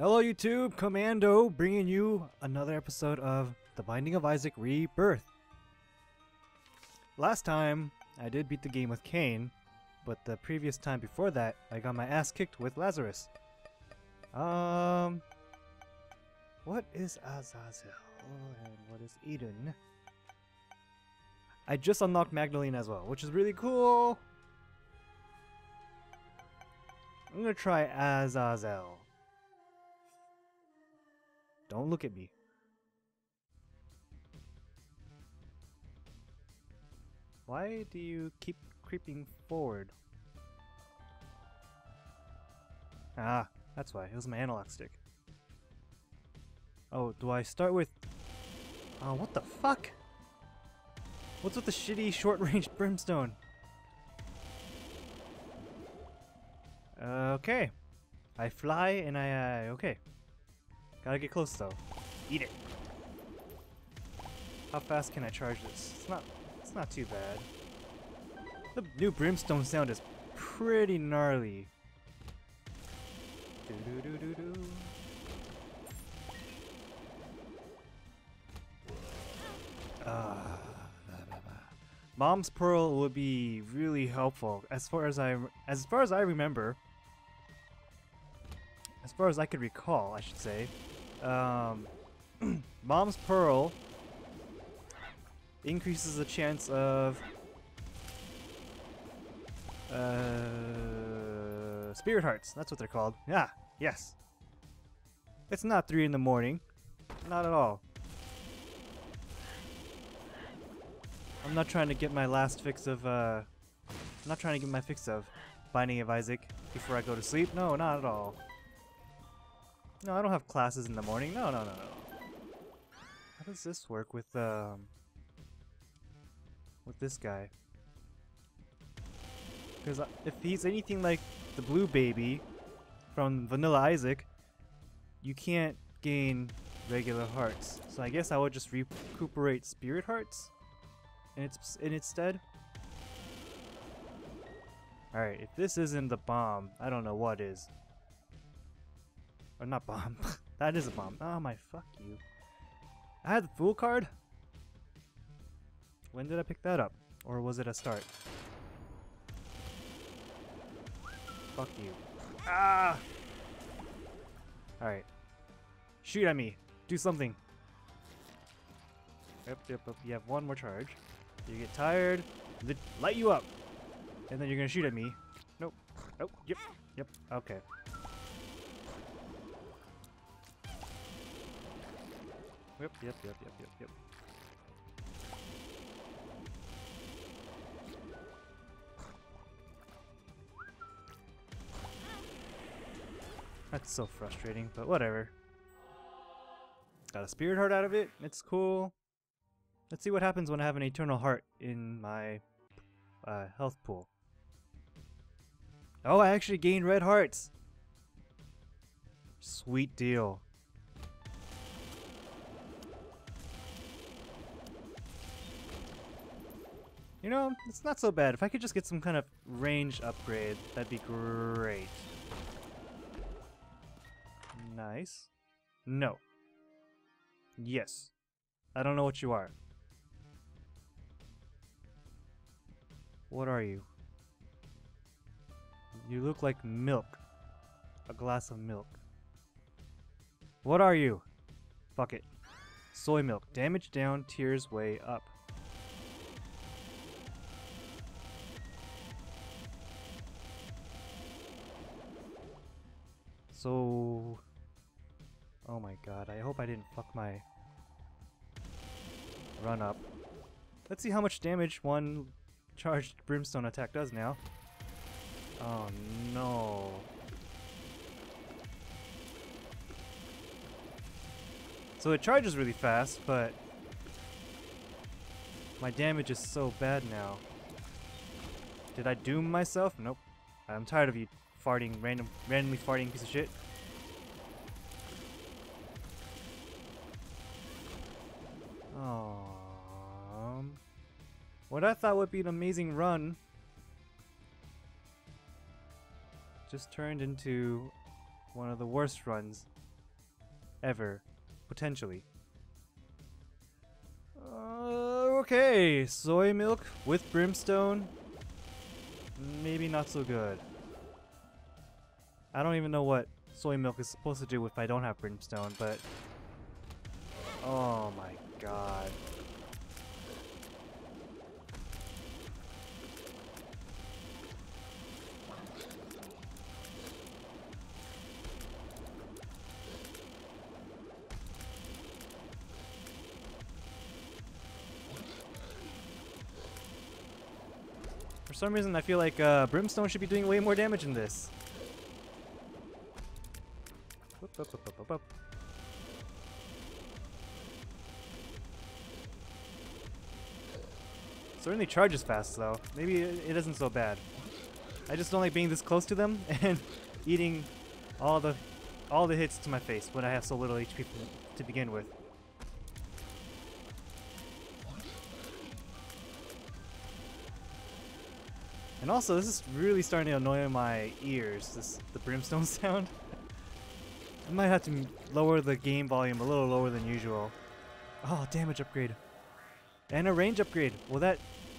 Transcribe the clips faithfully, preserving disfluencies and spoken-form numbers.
Hello YouTube, Commando, bringing you another episode of The Binding of Isaac Rebirth. Last time, I did beat the game with Cain, but the previous time before that, I got my ass kicked with Lazarus. Um, what is Azazel and what is Eden? I just unlocked Magdalene as well, which is really cool. I'm gonna try Azazel. Don't look at me. Why do you keep creeping forward? Ah, that's why. It was my analog stick. Oh, do I start with... Oh, what the fuck? What's with the shitty short-range brimstone? Okay. I fly and I... Uh, okay. Gotta get close though. Eat it. How fast can I charge this? It's not it's not too bad. The new brimstone sound is pretty gnarly. Doo-doo-doo-doo-doo. Uh, Mom's Pearl would be really helpful as far as I as far as I remember. As far as I could recall, I should say. Um, Mom's Pearl increases the chance of uh, Spirit Hearts. That's what they're called. Yeah, yes. It's not three in the morning. Not at all. I'm not trying to get my last fix of... Uh, I'm not trying to get my fix of Binding of Isaac before I go to sleep. No, not at all. No, I don't have classes in the morning. No, no, no, no. How does this work with, um... with this guy? Because if he's anything like the Blue Baby from Vanilla Isaac, you can't gain regular hearts. So I guess I would just recuperate Spirit Hearts in its, in its stead. Alright, if this isn't the bomb, I don't know what is. Or not bomb. That is a bomb. Oh my, fuck you. I had the Fool card? When did I pick that up? Or was it a start? Fuck you. Ah! Alright. Shoot at me. Do something. Yep, yep, yep. You have one more charge. You get tired. They light you up. And then you're gonna shoot at me. Nope. Nope. Yep. Yep. Okay. Yep, yep, yep, yep, yep, yep. That's so frustrating, but whatever. Got a spirit heart out of it. It's cool. Let's see what happens when I have an eternal heart in my uh, health pool. Oh, I actually gained red hearts. Sweet deal. You know, it's not so bad. If I could just get some kind of range upgrade, that'd be great. Nice. No. Yes. I don't know what you are. What are you? You look like milk. A glass of milk. What are you? Fuck it. Soy milk. Damage down, tears way up. So... oh my god, I hope I didn't fuck my run up. Let's see how much damage one charged brimstone attack does now. Oh no. So it charges really fast, but my damage is so bad now. Did I doom myself? Nope. I'm tired of you. Farting, random, randomly farting piece of shit. Um, what I thought would be an amazing run just turned into one of the worst runs ever, potentially. Uh, okay, soy milk with brimstone, maybe not so good. I don't even know what soy milk is supposed to do if I don't have brimstone, but oh my god. For some reason, I feel like uh, brimstone should be doing way more damage in this. Whoop, whoop, whoop, whoop, whoop. Certainly charges fast, though. Maybe it isn't so bad. I just don't like being this close to them and eating all the all the hits to my face when I have so little H P to begin with. And also, this is really starting to annoy my ears, this, the brimstone sound. I might have to lower the game volume a little lower than usual. Oh, damage upgrade. And a range upgrade. Will that,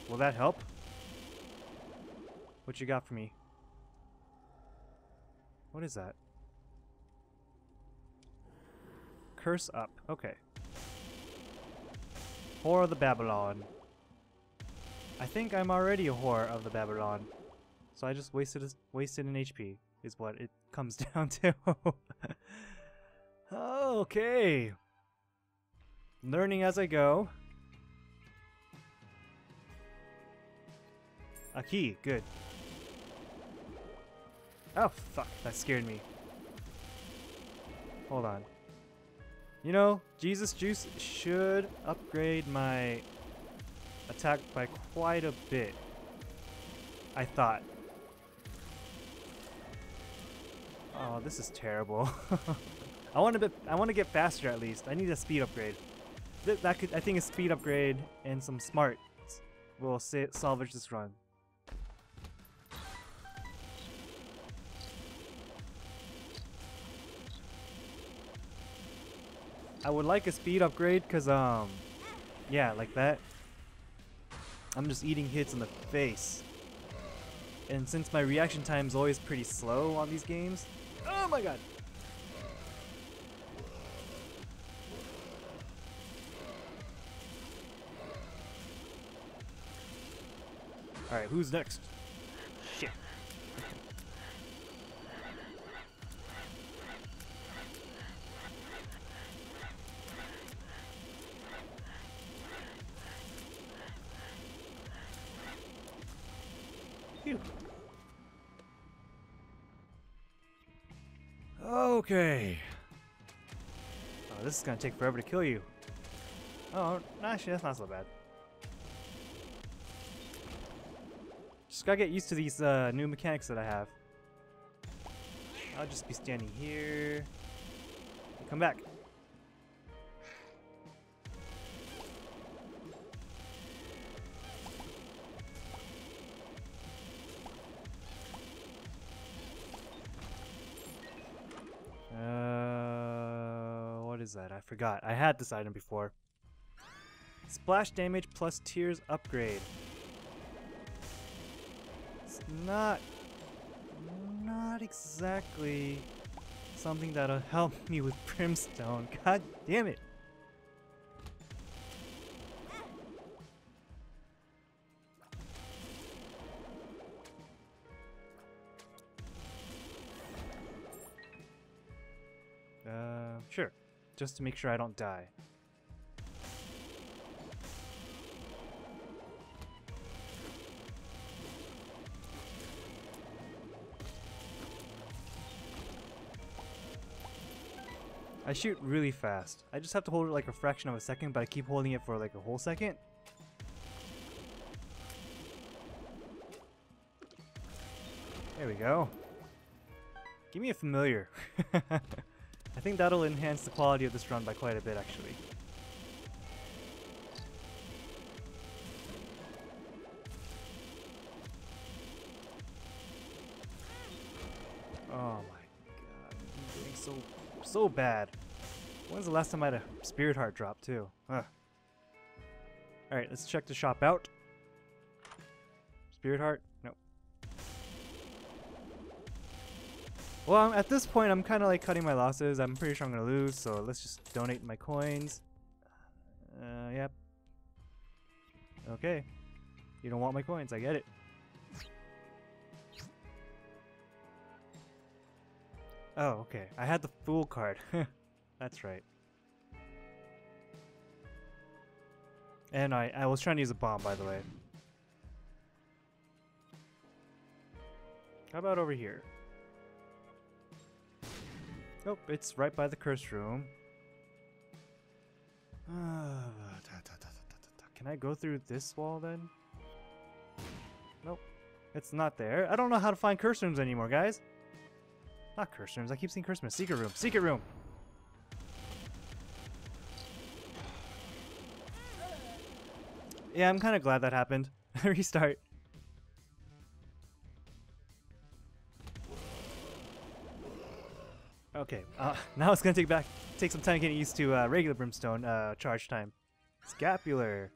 will that help? What you got for me? What is that? Curse up. Okay. Whore of the Babylon. I think I'm already a whore of the Babylon, so I just wasted wasted an H P, is what it comes down to. Okay, learning as I go. A key, good. Oh fuck, that scared me. Hold on. You know, Jesus Juice should upgrade my attack by quite a bit, I thought. Oh, this is terrible. I want to bit. I want to get faster at least. I need a speed upgrade. Th that could. I think a speed upgrade and some smart will sa salvage this run. I would like a speed upgrade, cause um, yeah, like that. I'm just eating hits in the face. And since my reaction time is always pretty slow on these games. Oh my god! Alright, who's next? Shit. Okay. Oh, this is gonna take forever to kill you. Oh, actually, that's not so bad. Just gotta get used to these uh, new mechanics that I have. I'll just be standing here. Come back. That I forgot. I had this item before. Splash damage plus tears upgrade. It's not not exactly something that'll help me with brimstone. God damn it. Uh, sure. Just to make sure I don't die. I shoot really fast. I just have to hold it like a fraction of a second, but I keep holding it for like a whole second. There we go. Give me a familiar. I think that'll enhance the quality of this run by quite a bit, actually. Oh my god, I'm doing so, so bad. When's the last time I had a Spirit Heart drop, too? Huh. Alright, let's check the shop out. Spirit Heart? Nope. Well, I'm, at this point, I'm kind of like cutting my losses. I'm pretty sure I'm going to lose, so let's just donate my coins. Uh, yep. Okay. You don't want my coins, I get it. Oh, okay. I had the Fool card. That's right. And I, I was trying to use a bomb, by the way. How about over here? Nope, oh, it's right by the cursed room. Uh, can I go through this wall then? Nope. It's not there. I don't know how to find cursed rooms anymore, guys. Not cursed rooms. I keep seeing cursed rooms. Secret room. Secret room. Yeah, I'm kind of glad that happened. Restart. Okay. Uh, now it's gonna take back, take some time getting used to uh, regular Brimstone uh, charge time. Scapular.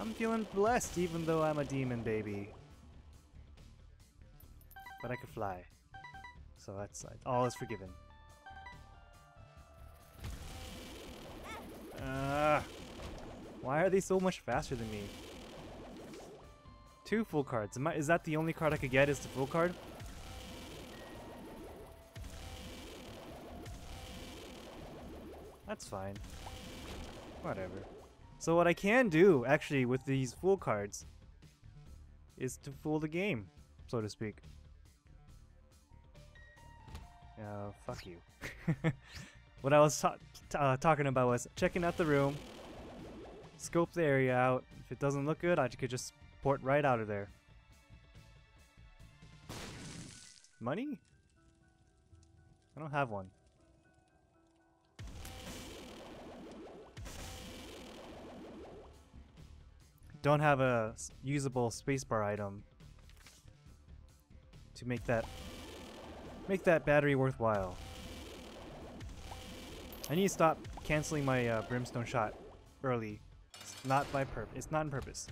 I'm feeling blessed, even though I'm a demon baby. But I could fly. So that's like, all is forgiven. Uh, why are they so much faster than me? Two full cards. Am I, is that the only card I could get? Is the full card? That's fine. Whatever. So what I can do actually with these full cards is to fool the game, so to speak. Uh, fuck you. What I was ta uh, talking about was checking out the room, scope the area out. If it doesn't look good, I could just port right out of there. Money? I don't have one. Don't have a usable spacebar item to make that Make that battery worthwhile. I need to stop canceling my uh, Brimstone shot early. It's not by purpose. It's not on purpose.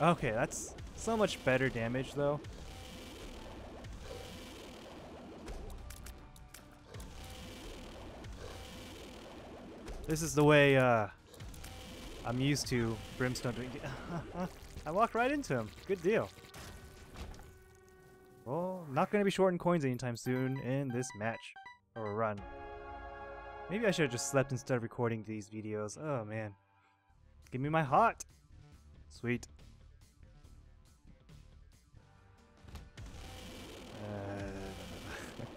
Okay, that's so much better damage though. This is the way uh, I'm used to Brimstone doing. I walked right into him. Good deal. Well, not going to be short in coins anytime soon in this match, or run. Maybe I should have just slept instead of recording these videos. Oh man. Give me my heart! Sweet. Uh,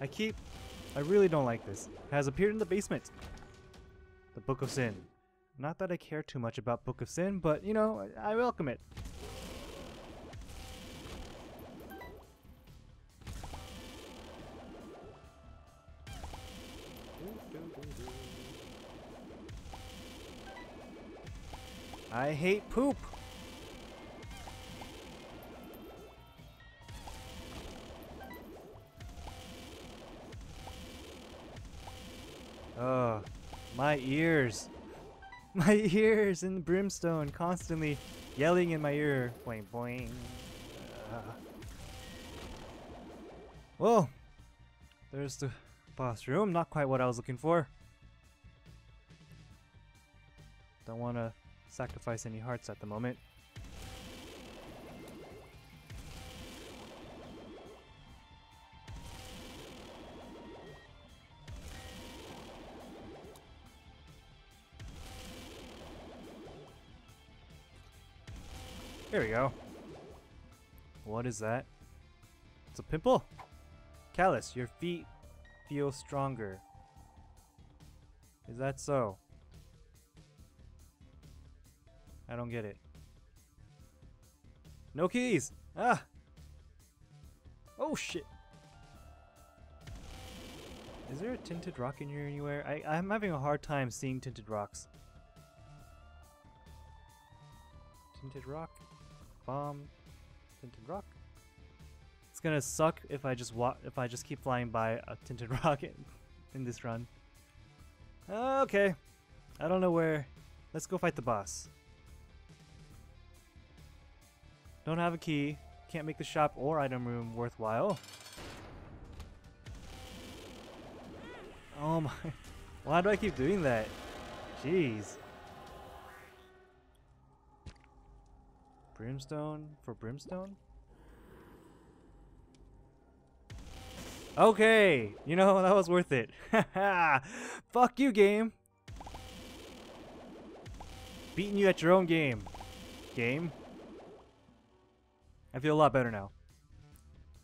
I keep... I really don't like this. It has appeared in the basement. The Book of Sin. Not that I care too much about Book of Sin, but you know, I, I welcome it. I hate poop. Oh, my ears. My ears in Brimstone constantly yelling in my ear. Boing, boing. Uh. Whoa. There's the boss room. Not quite what I was looking for. Don't want to sacrifice any hearts at the moment. There we go. What is that? It's a pimple? Callus, your feet feel stronger. Is that so? I don't get it. No keys! Ah! Oh shit! Is there a tinted rock in here anywhere? I, I'm having a hard time seeing tinted rocks. Tinted rock. Bomb. Tinted rock. It's gonna suck if I just wa if I just keep flying by a tinted rock in, in this run. Okay. I don't know where. Let's go fight the boss. Don't have a key. Can't make the shop or item room worthwhile. Oh my. Why do I keep doing that? Jeez. Brimstone for brimstone? Okay! You know, that was worth it. Haha! Fuck you, game! Beating you at your own game. Game. I feel a lot better now.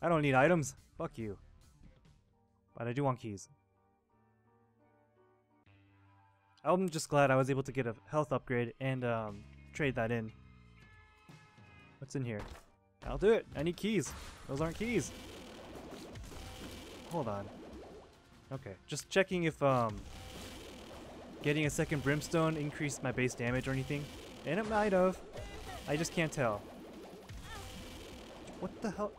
I don't need items. Fuck you. But I do want keys. I'm just glad I was able to get a health upgrade and um, trade that in. What's in here? I'll do it. I need keys. Those aren't keys. Hold on. Okay, just checking if um, getting a second brimstone increased my base damage or anything. And it might have. I just can't tell. What the hell?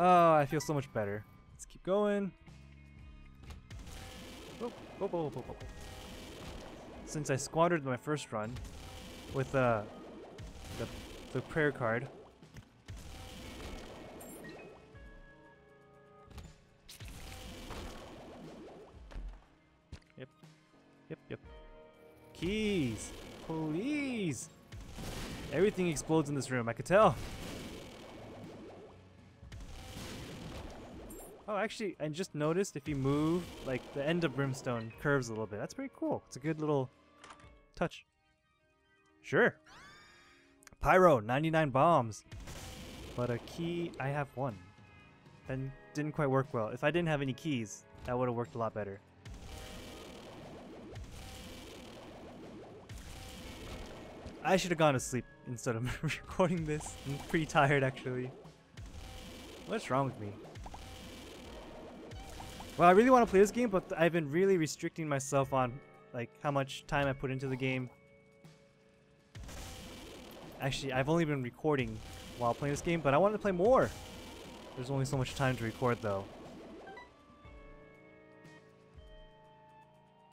Oh, I feel so much better. Let's keep going. Oh, oh, oh, oh, oh. Since I squandered my first run with uh, the, the prayer card. Yep. Yep, yep. Keys! Please! Everything explodes in this room, I could tell. Oh, actually, I just noticed if you move, like, the end of Brimstone curves a little bit. That's pretty cool. It's a good little touch. Sure. Pyro, ninety-nine bombs. But a key, I have one. And didn't quite work well. If I didn't have any keys, that would have worked a lot better. I should have gone to sleep instead of recording this. I'm pretty tired, actually. What's wrong with me? Well, I really want to play this game, but I've been really restricting myself on like how much time I put into the game. Actually, I've only been recording while playing this game, but I wanted to play more. There's only so much time to record, though.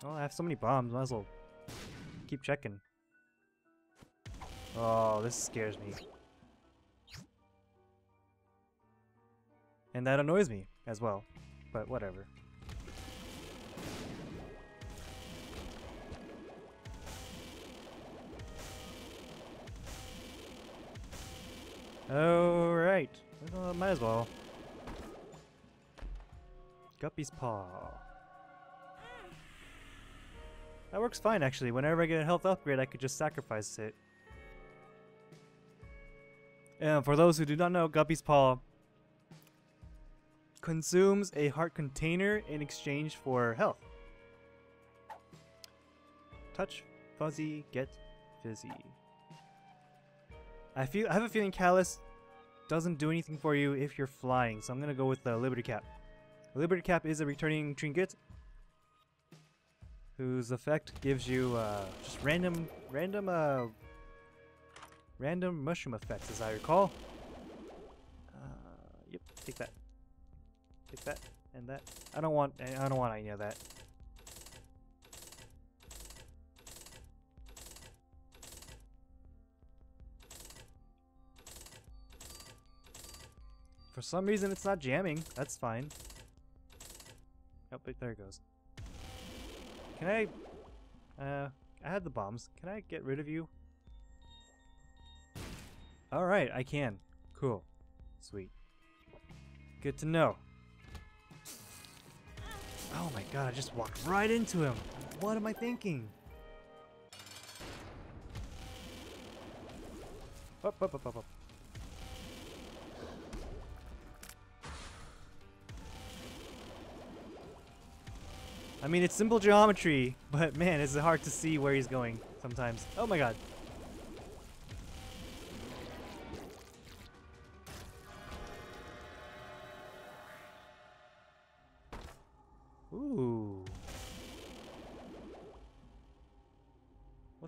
Oh, I have so many bombs. Might as well keep checking. Oh, this scares me. And that annoys me as well. But whatever. Alright. Well, might as well. Guppy's Paw. That works fine, actually. Whenever I get a health upgrade, I could just sacrifice it. And for those who do not know, Guppy's Paw consumes a heart container in exchange for health. Touch fuzzy, get fizzy. I feel I have a feeling Callus doesn't do anything for you if you're flying, so I'm gonna go with the Liberty Cap. Liberty Cap is a returning trinket whose effect gives you uh, just random, random, uh, random mushroom effects, as I recall. Uh, yep, take that. Take that and that. I don't want. I don't want any of that. For some reason, it's not jamming. That's fine. Oh, but there it goes. Can I? Uh, I had the bombs. Can I get rid of you? All right, I can. Cool. Sweet. Good to know. Oh my god, I just walked right into him. What am I thinking? Up, up, up, up, up. I mean, it's simple geometry, but man, it's hard to see where he's going sometimes. Oh my god.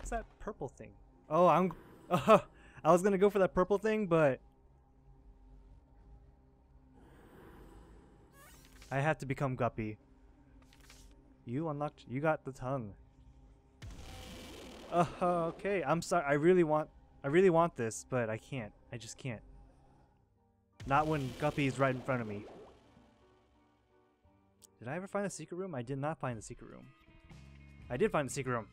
What's that purple thing? Oh, I'm... Uh, I was gonna go for that purple thing, but... I have to become Guppy. You unlocked... You got the tongue. Uh, okay, I'm sorry. I really want... I really want this, but I can't. I just can't. Not when Guppy's right in front of me. Did I ever find the secret room? I did not find the secret room. I did find the secret room.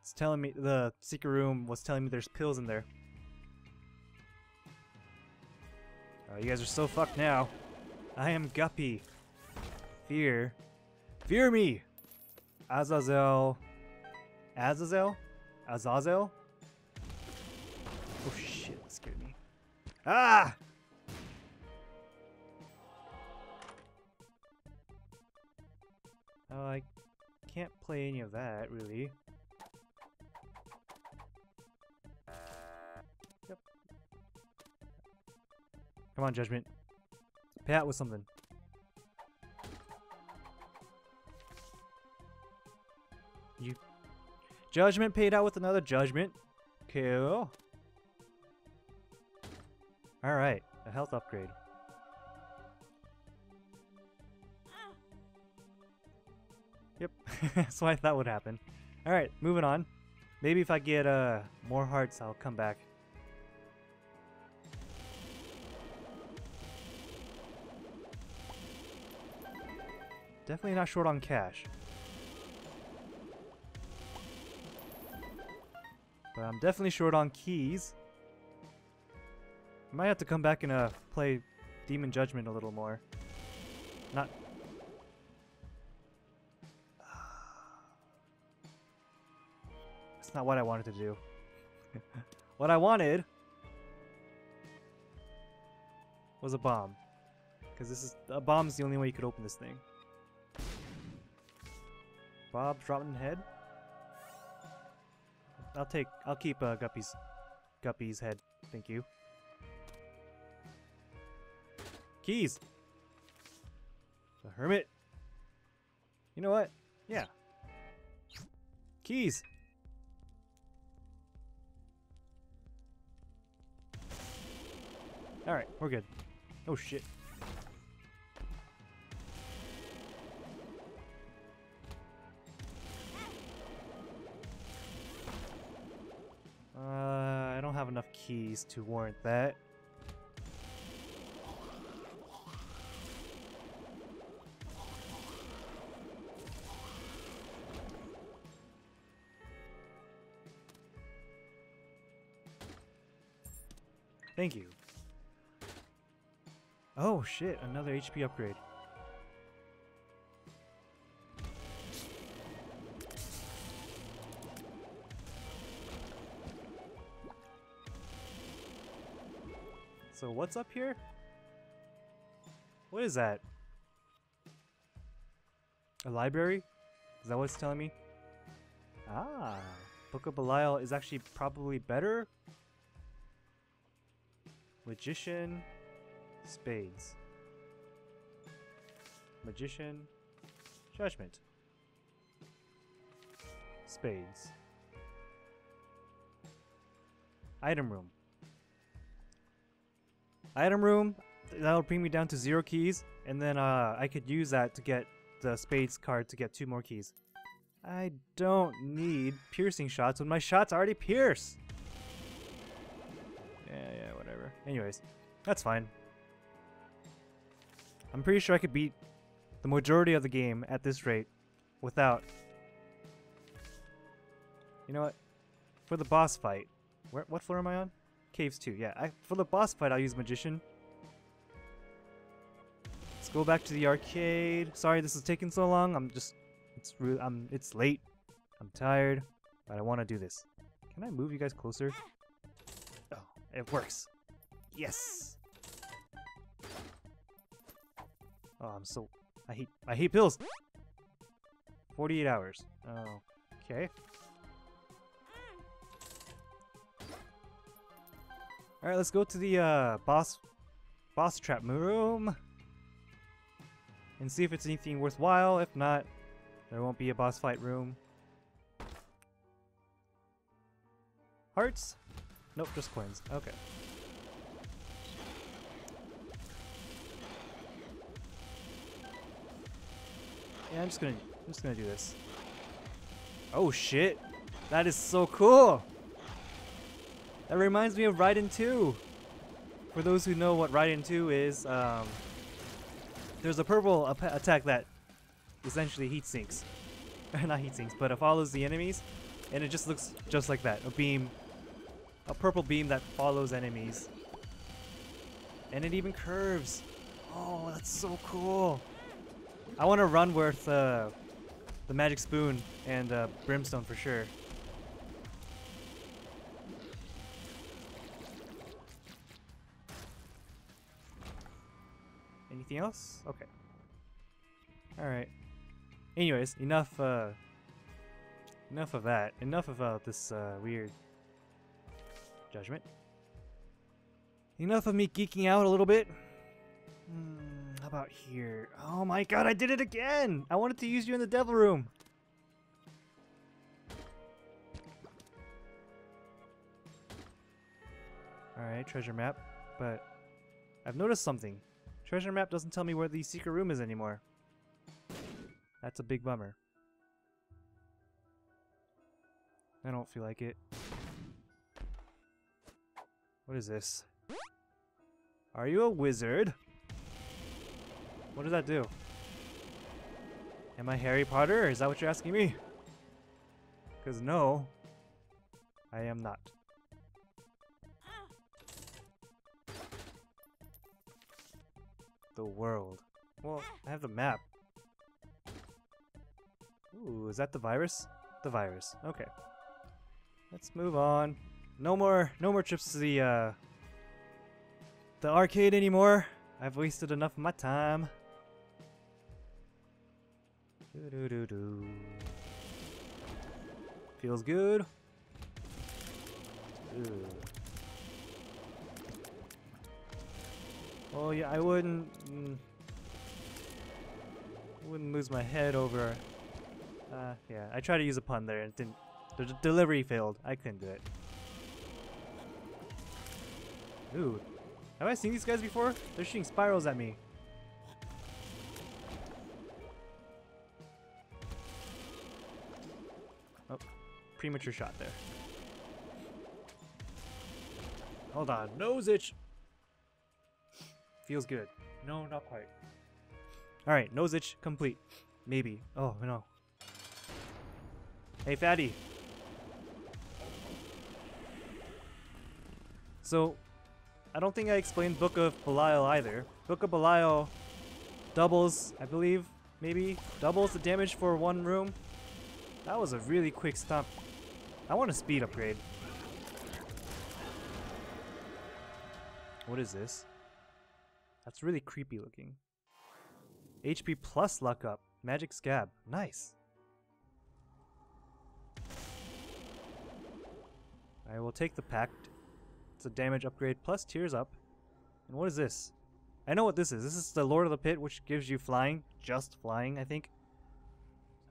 It's telling me the secret room was telling me there's pills in there. Oh, you guys are so fucked now. I am Guppy. Fear. Fear me! Azazel. Azazel? Azazel? Oh shit, that scared me. Ah! Oh, I can't play any of that, really. Yep. Come on, Judgment. Pay out with something. You... Judgment paid out with another Judgment. Cool. Alright, a health upgrade. Yep, that's what I thought would happen. Alright, moving on. Maybe if I get uh, more hearts, I'll come back. Definitely not short on cash. But I'm definitely short on keys. I might have to come back and uh, play Demon Judgment a little more. Not... That's not what I wanted to do. What I wanted was a bomb, because this is a bomb's the only way you could open this thing. Bob's dropping head. I'll take. I'll keep uh, Guppy's Guppy's head. Thank you. Keys. The hermit. You know what? Yeah. Keys. All right, we're good. Oh shit. Uh, I don't have enough keys to warrant that. Thank you. Oh shit, another H P upgrade. So what's up here? What is that? A library? Is that what it's telling me? Ah, Book of Belial is actually probably better? Magician... Spades. Magician. Judgment. Spades. Item room. Item room. That'll bring me down to zero keys, and then uh, I could use that to get the spades card to get two more keys. I don't need piercing shots when my shots already pierce. Yeah, yeah, whatever. Anyways, that's fine. I'm pretty sure I could beat the majority of the game at this rate without... You know what? For the boss fight... Where, what floor am I on? Caves two, yeah. I, for the boss fight, I'll use Magician. Let's go back to the arcade. Sorry this is taking so long. I'm just... It's, I'm, it's late. I'm tired. But I want to do this. Can I move you guys closer? Oh, it works. Yes! Oh, I'm so... I hate... I hate pills! forty-eight hours. Oh, okay. Alright, let's go to the uh, boss... Boss trap room. And see if it's anything worthwhile. If not, There won't be a boss fight room. Hearts? Nope, just coins. Okay. Yeah, I'm just gonna, I'm just gonna do this. Oh shit! That is so cool! That reminds me of Raiden two! For those who know what Raiden two is, um, there's a purple attack that essentially heat sinks. Not heat sinks, but it follows the enemies, and it just looks just like that. A beam, a purple beam that follows enemies. And it even curves! Oh, that's so cool! I want to run with uh, the Magic Spoon and uh, Brimstone for sure. Anything else? Okay. Alright. Anyways, enough uh, enough of that. Enough about this uh, weird judgment. Enough of me geeking out a little bit. Hmm. How about here? Oh my god, I did it again! I wanted to use you in the devil room! Alright, treasure map. But I've noticed something. Treasure map doesn't tell me where the secret room is anymore. That's a big bummer. I don't feel like it. What is this? Are you a wizard? What does that do? Am I Harry Potter? Is that what you're asking me? Because no, I am not. The world. Well, I have the map. Ooh, is that the virus? The virus. Okay. Let's move on. No more, no more trips to the uh, the arcade anymore. I've wasted enough of my time. Do, do, do. Feels good. Ooh. Oh yeah, I wouldn't mm, wouldn't lose my head over. Uh, yeah, I tried to use a pun there and it didn't. The d delivery failed. I couldn't do it. Ooh, have I seen these guys before? They're shooting spirals at me. Premature shot there. Hold on, nose itch. Feels good. No, not quite. All right, nose itch complete. Maybe. Oh no. Hey, fatty. So, I don't think I explained Book of Belial either. Book of Belial doubles, I believe, maybe doubles the damage for one room. That was a really quick stomp. I want a speed upgrade. What is this? That's really creepy looking. H P plus luck up. Magic scab. Nice. I will take the pact. It's a damage upgrade plus tears up. And what is this? I know what this is. This is the Lord of the Pit, which gives you flying. Just flying, I think.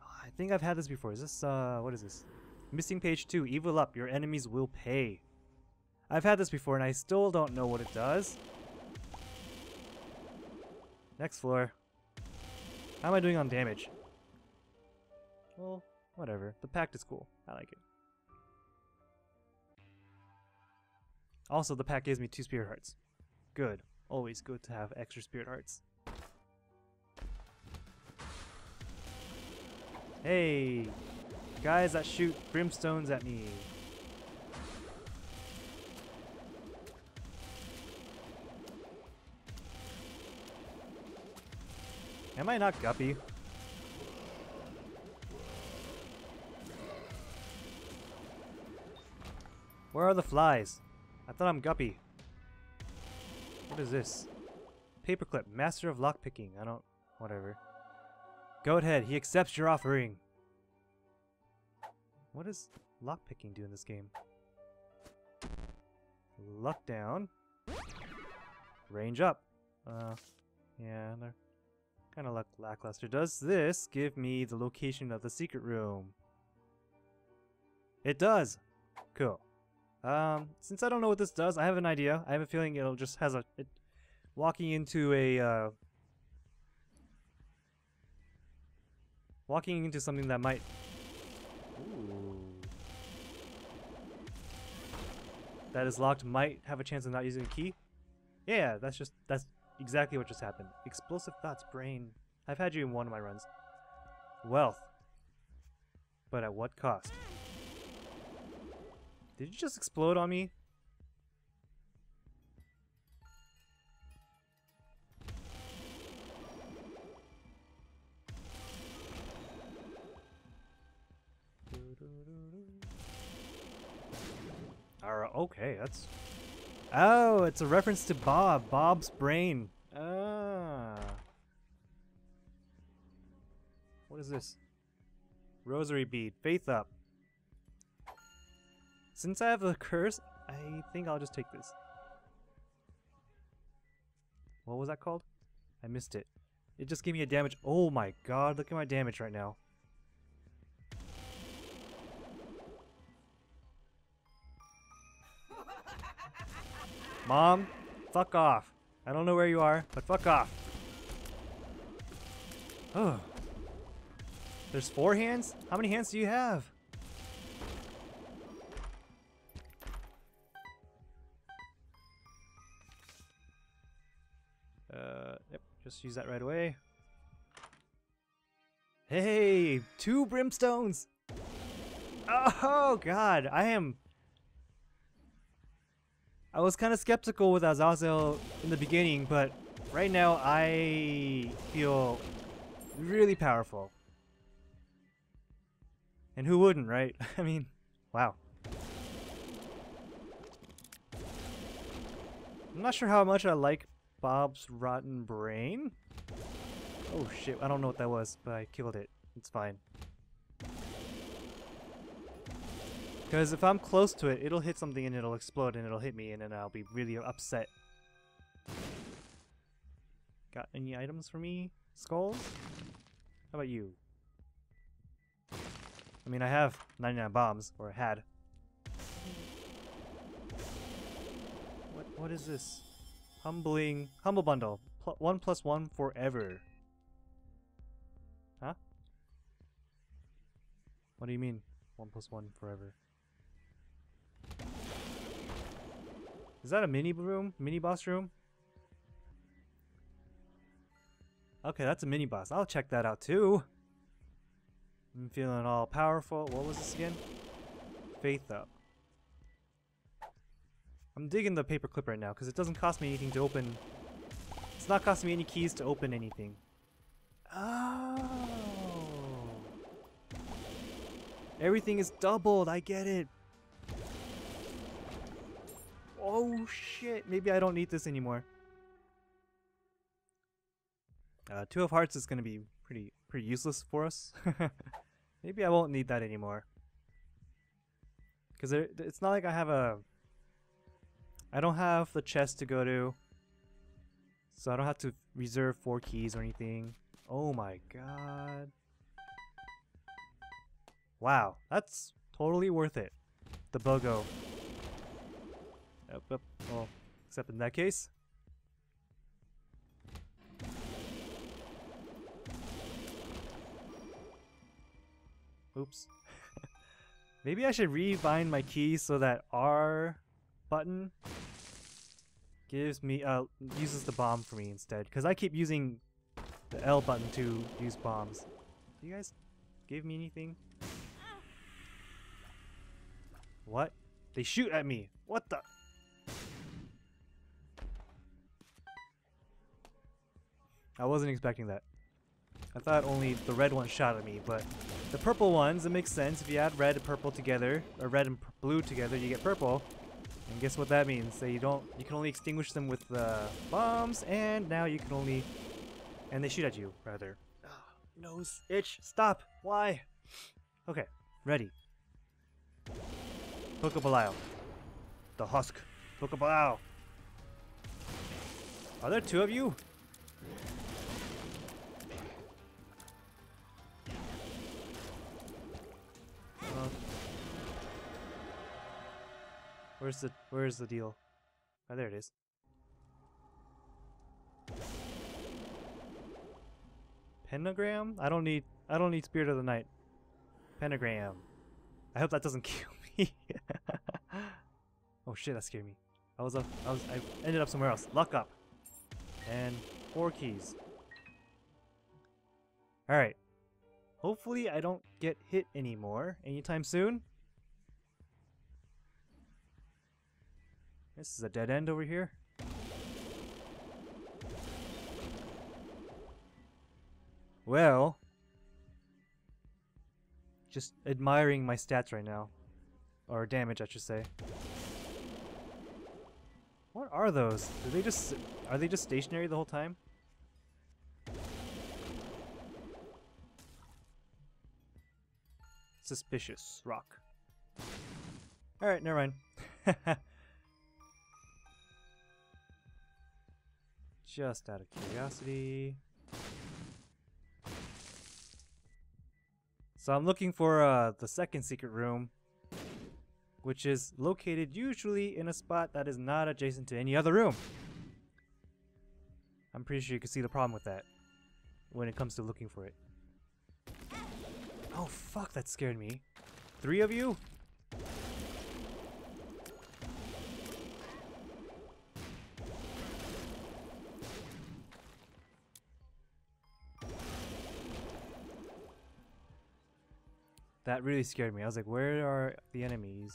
I think I've had this before. Is this, uh, what is this? Missing page two, evil up, your enemies will pay. I've had this before and I still don't know what it does. Next floor. How am I doing on damage? Well, whatever. The pact is cool. I like it. Also, the pact gives me two spirit hearts. Good. Always good to have extra spirit hearts. Hey, guys that shoot brimstones at me. Am I not Guppy? Where are the flies? I thought I'm Guppy. What is this? Paperclip, master of lockpicking. I don't... whatever. Goat head, he accepts your offering. What does lockpicking do in this game? Luck down. Range up. Uh, yeah. Kind of lackluster. Does this give me the location of the secret room? It does! Cool. Um, since I don't know what this does, I have an idea. I have a feeling it'll just has a... It, walking into a... Uh, walking into something that might... Ooh. That is locked might have a chance of not using a key. Yeah, that's just... That's exactly what just happened. Explosive thoughts, brain. I've had you in one of my runs. Wealth. But at what cost? Did you just explode on me? Alright, okay, that's... Oh, it's a reference to Bob, Bob's brain. Ah. What is this? Rosary bead, faith up. Since I have the curse, I think I'll just take this. What was that called? I missed it. It just gave me a damage. Oh my god, look at my damage right now. Mom, fuck off. I don't know where you are, but fuck off. Oh. There's four hands? How many hands do you have? Uh, yep, just use that right away. Hey, two brimstones! Oh god, I am... I was kind of skeptical with Azazel in the beginning, but right now I feel really powerful. And who wouldn't, right? I mean, wow. I'm not sure how much I like Bob's rotten brain? Oh shit, I don't know what that was, but I killed it. It's fine. Because if I'm close to it, it'll hit something and it'll explode and it'll hit me and then I'll be really upset. Got any items for me? Skulls? How about you? I mean, I have ninety-nine bombs, or I had. What, what is this? Humbling, Humble Bundle. Pl one plus one forever. Huh? What do you mean? One plus one forever. Is that a mini room? Mini boss room? Okay, that's a mini boss. I'll check that out too. I'm feeling all powerful. What was this again? Faith up. I'm digging the paperclip right now because it doesn't cost me anything to open. It's not costing me any keys to open anything. Oh! Everything is doubled, I get it! Oh shit, maybe I don't need this anymore. Uh, Two of Hearts is gonna be pretty, pretty useless for us. Maybe I won't need that anymore. Because it's not like I have a... I don't have the chest to go to, so I don't have to reserve four keys or anything. Oh my god. Wow, that's totally worth it. The BOGO. Yep, yep. Well, except in that case. Oops. Maybe I should rebind my keys so that R button gives me uh uses the bomb for me instead, because I keep using the L button to use bombs. You guys gave me anything? What? They shoot at me. What the? I wasn't expecting that. I thought only the red one shot at me, but the purple ones, it makes sense. If you add red and purple together, or red and blue together, you get purple. And guess what that means? So you don't, you can only extinguish them with the uh, bombs, and now you can only, and they shoot at you, rather. Oh, nose itch, stop, why? Okay, ready. Book of Belial. The husk. Book of Belial. Are there two of you? Where's the where's the deal? Oh, there it is. Pentagram? I don't need I don't need Spirit of the Night. Pentagram. I hope that doesn't kill me. Oh shit, that scared me. I was up I was I ended up somewhere else. Lock up. And four keys. Alright. Hopefully I don't get hit anymore anytime soon. This is a dead end over here. Well, just admiring my stats right now. Or damage, I should say. What are those? Do they just are they just stationary the whole time? Suspicious rock. All right, never mind. Just out of curiosity. So I'm looking for uh, the second secret room, which is located usually in a spot that is not adjacent to any other room. I'm pretty sure you can see the problem with that when it comes to looking for it. Oh fuck, that scared me. Three of you? That really scared me. I was like, where are the enemies?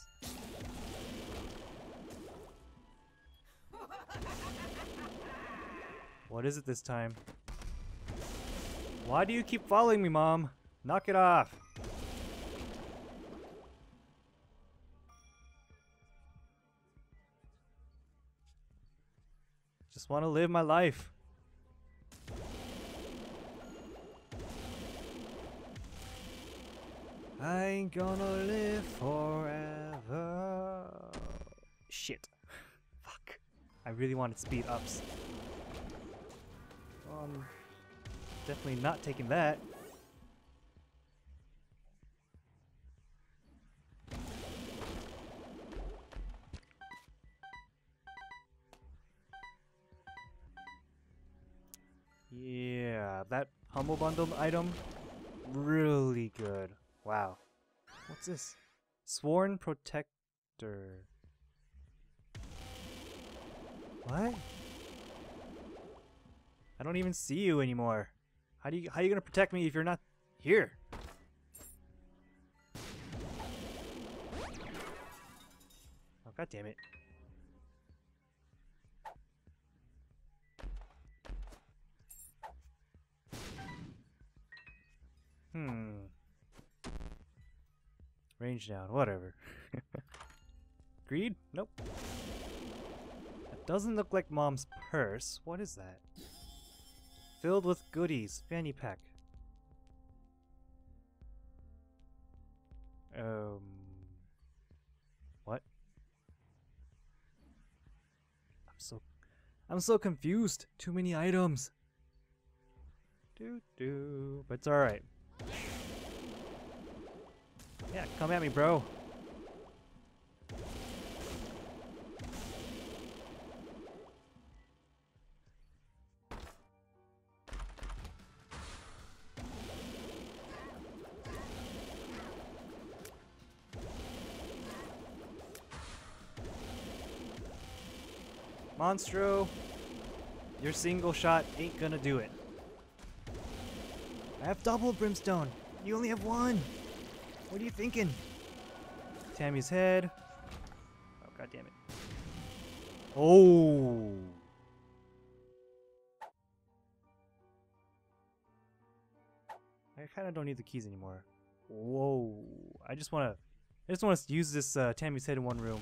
What is it this time? Why do you keep following me, Mom? Knock it off! Just want to live my life. I ain't gonna live forever. Shit. Fuck. I really wanted speed ups. Um, definitely not taking that. Yeah, that Humble Bundle item, really good. Wow. What's this? Sworn Protector. What? I don't even see you anymore. How do you how are you gonna protect me if you're not here? Oh god damn it. Hmm. Range down, whatever. Greed? Nope. That doesn't look like Mom's purse. What is that? Filled with goodies. Fanny pack. Um... What? I'm so... I'm so confused! Too many items! Doo-doo. But it's alright. Yeah, come at me, bro. Monstro, your single shot ain't gonna do it. I have double Brimstone. You only have one. What are you thinking? Tammy's head. Oh god damn it. Oh. I kind of don't need the keys anymore. Whoa. I just want to I just want to use this uh, Tammy's head in one room.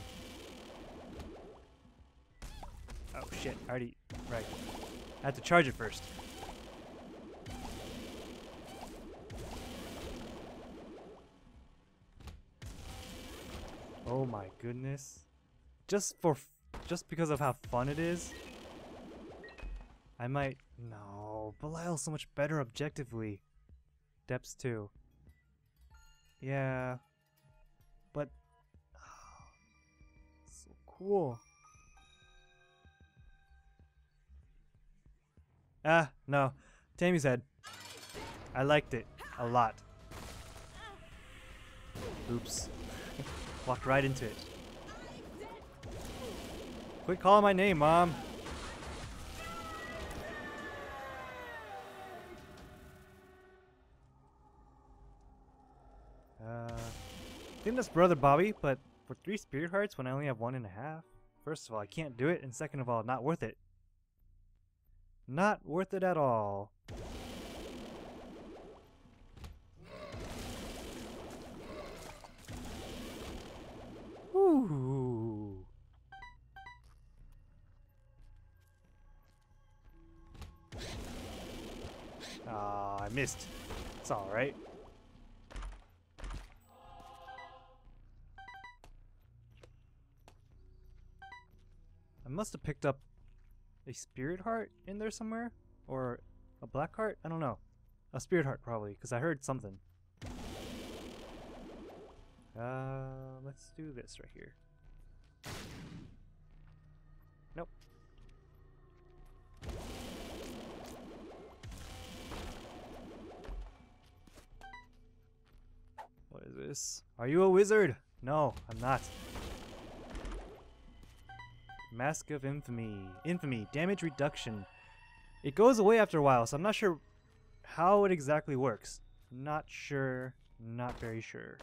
Oh shit. I already right. I have to charge it first. Oh my goodness. Just for f just because of how fun it is. I might no, Belial's so much better objectively. Depths too. Yeah. But oh, so Cool. Ah, no. Tammy's Head. I liked it a lot. Oops. Walked right into it. Quit calling my name, Mom. Uh, I think that's Brother Bobby, but for three Spirit Hearts when I only have one and a half? First of all, I can't do it, and second of all, not worth it. Not worth it at all. Ooh. Ah, I missed. It's all right. I must have picked up a spirit heart in there somewhere, or a black heart. I don't know. A spirit heart probably, because I heard something. Uh, let's do this right here. Nope. What is this? Are you a wizard? No, I'm not. Mask of Infamy. Infamy. Damage reduction. It goes away after a while, so I'm not sure how it exactly works. Not sure. Not very sure.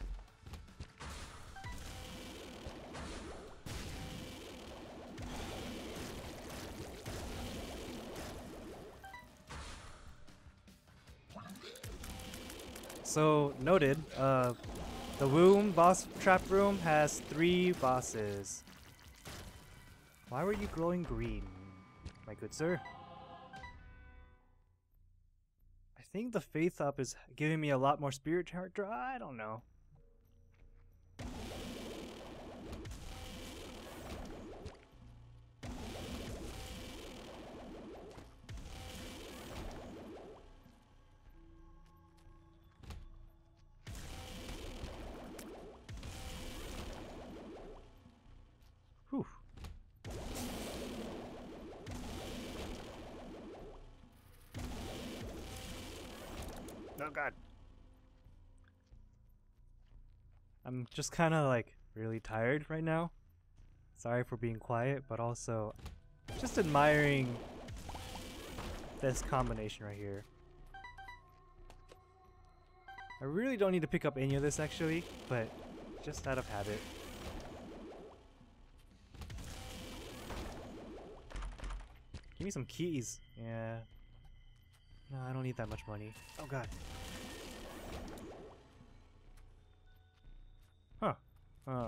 So, noted, uh, the room, boss trap room, has three bosses. Why were you glowing green, my good sir? I think the faith up is giving me a lot more spirit heart draw, I don't know. Oh god. I'm just kind of like really tired right now. Sorry for being quiet, but also just admiring this combination right here. I really don't need to pick up any of this actually, but just out of habit. Give me some keys. Yeah. No, I don't need that much money. Oh god. Huh. Uh.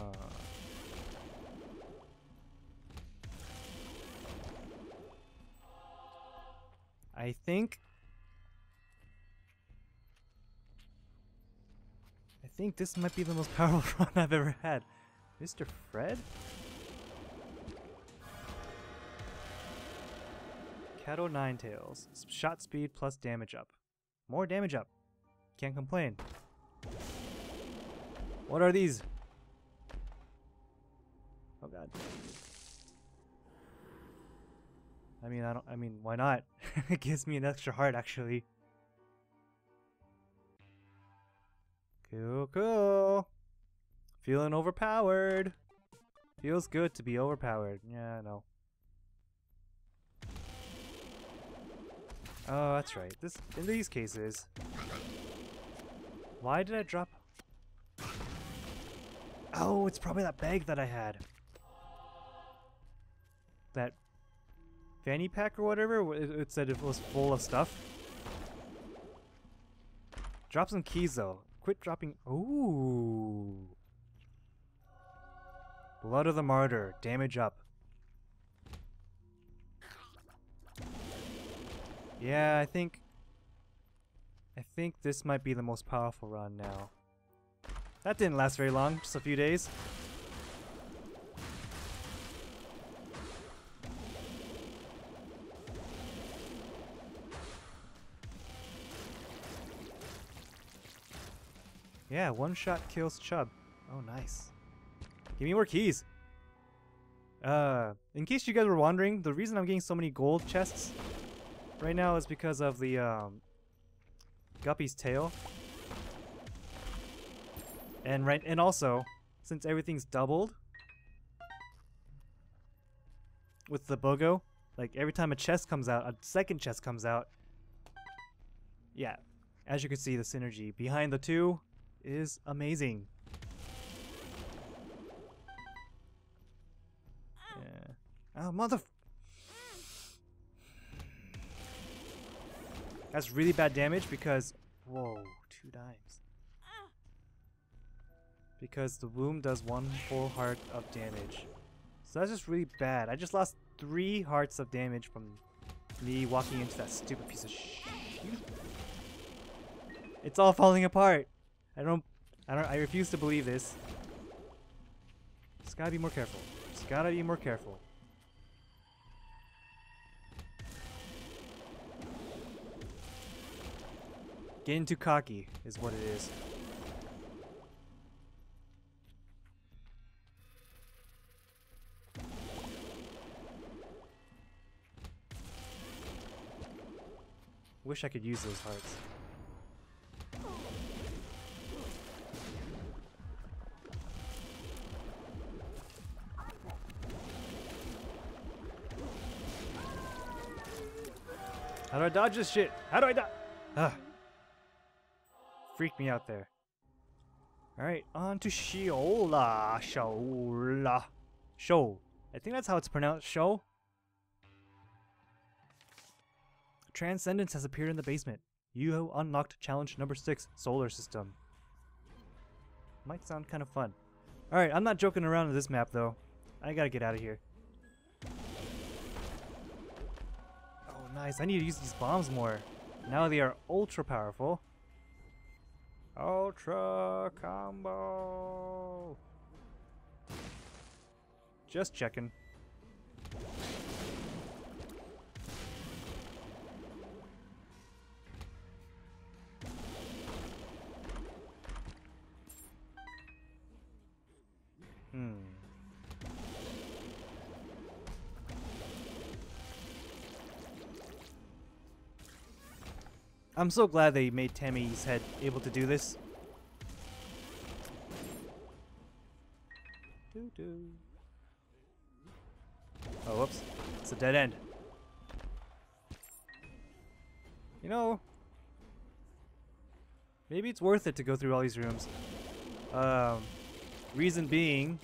I think... I think this might be the most powerful run I've ever had. Mister Fred? Shadow Ninetails. Shot speed plus damage up. More damage up. Can't complain. What are these? Oh god. I mean, I don't. I mean, why not? It gives me an extra heart, actually. Cool, cool. Feeling overpowered. Feels good to be overpowered. Yeah, I know. Oh, that's right. This in these cases. Why did I drop? Oh, it's probably that bag that I had. That fanny pack or whatever. It, it said it was full of stuff. Drop some keys though. Quit dropping. Ooh. Blood of the Martyr. Damage up. Yeah, I think I think this might be the most powerful run now. That didn't last very long, just a few days. Yeah, one shot kills Chubb. Oh, nice. Give me more keys. Uh, in case you guys were wondering, the reason I'm getting so many gold chests right now is because of the um, Guppy's tail. And right, and also, since everything's doubled with the BOGO, like every time a chest comes out, a second chest comes out. Yeah, as you can see, the synergy behind the two is amazing. Yeah. Oh, mother! That's really bad damage because, whoa, two dimes. Because the womb does one whole heart of damage. So that's just really bad. I just lost three hearts of damage from me walking into that stupid piece of shit. It's all falling apart. I don't, I don't, I refuse to believe this. Just gotta be more careful. Just gotta be more careful. Getting too cocky is what it is. Wish I could use those hearts. How do I dodge this shit? How do I dodge? Ah. Freak me out there. Alright, on to Sheola. Sheola. Sho. I think that's how it's pronounced. Sho. Transcendence has appeared in the basement. You have unlocked challenge number six, solar system. Might sound kind of fun. Alright, I'm not joking around on this map though. I gotta get out of here. Oh nice, I need to use these bombs more. Now they are ultra powerful. Ultra combo! Just checking. Hmm. I'm so glad they made Tammy's Head able to do this. Doo -doo. Oh, whoops. It's a dead end. You know, maybe it's worth it to go through all these rooms. Um... Reason being,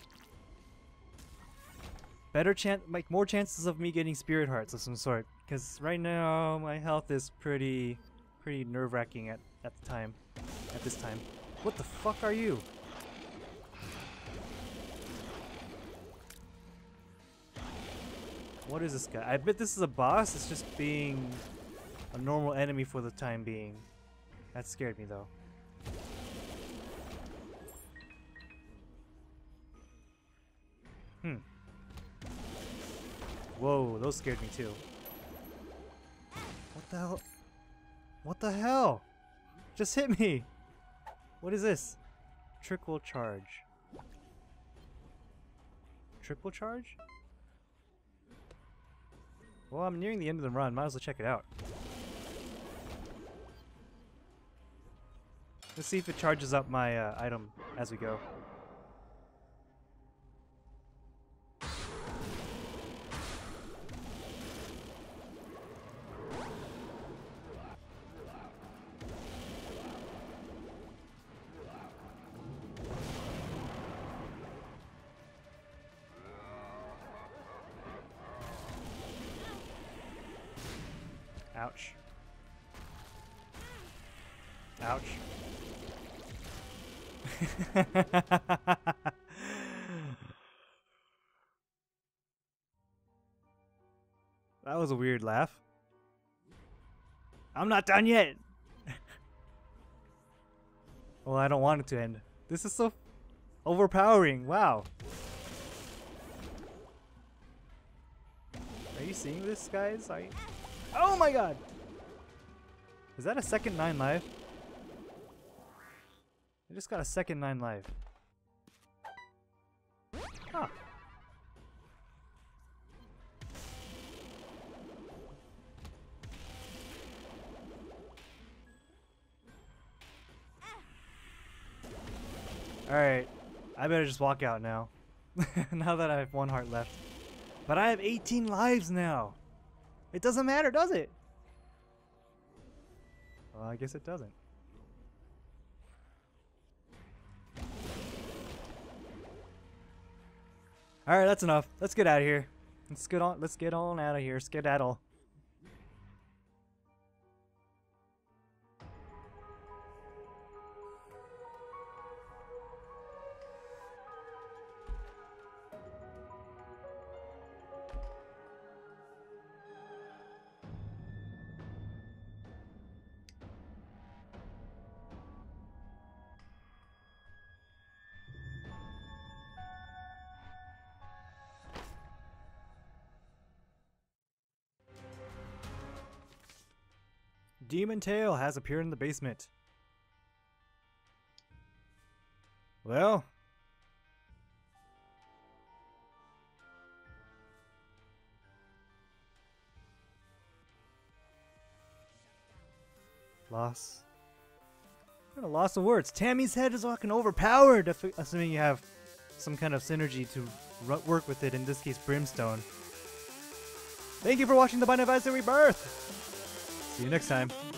better chance, like more chances of me getting Spirit Hearts of some sort. Because right now my health is pretty, pretty nerve-wracking at at the time, at this time. What the fuck are you? What is this guy? I bet this is a boss. It's just being a normal enemy for the time being. That scared me though. Hmm. Whoa, those scared me too. What the hell? What the hell? Just hit me! What is this? Trickle charge. Trickle charge? Well, I'm nearing the end of the run, might as well check it out. Let's see if it charges up my uh, item as we go. Ouch. Ouch. That was a weird laugh. I'm not done yet! Well, I don't want it to end. This is so overpowering. Wow. Are you seeing this, guys? Are you... Oh my god! Is that a second nine life? I just got a second nine life. Huh. Alright, I better just walk out now. Now that I have one heart left. But I have eighteen lives now! It doesn't matter, does it? Well, I guess it doesn't. Alright, that's enough. Let's get out of here. Let's get on let's get on out of here. Skedaddle. Demon Tail has appeared in the basement. Well, loss. What a loss of words. Tammy's Head is fucking overpowered. Assuming you have some kind of synergy to work with it. In this case, Brimstone. Thank you for watching The Binding of Isaac Rebirth. See you next time.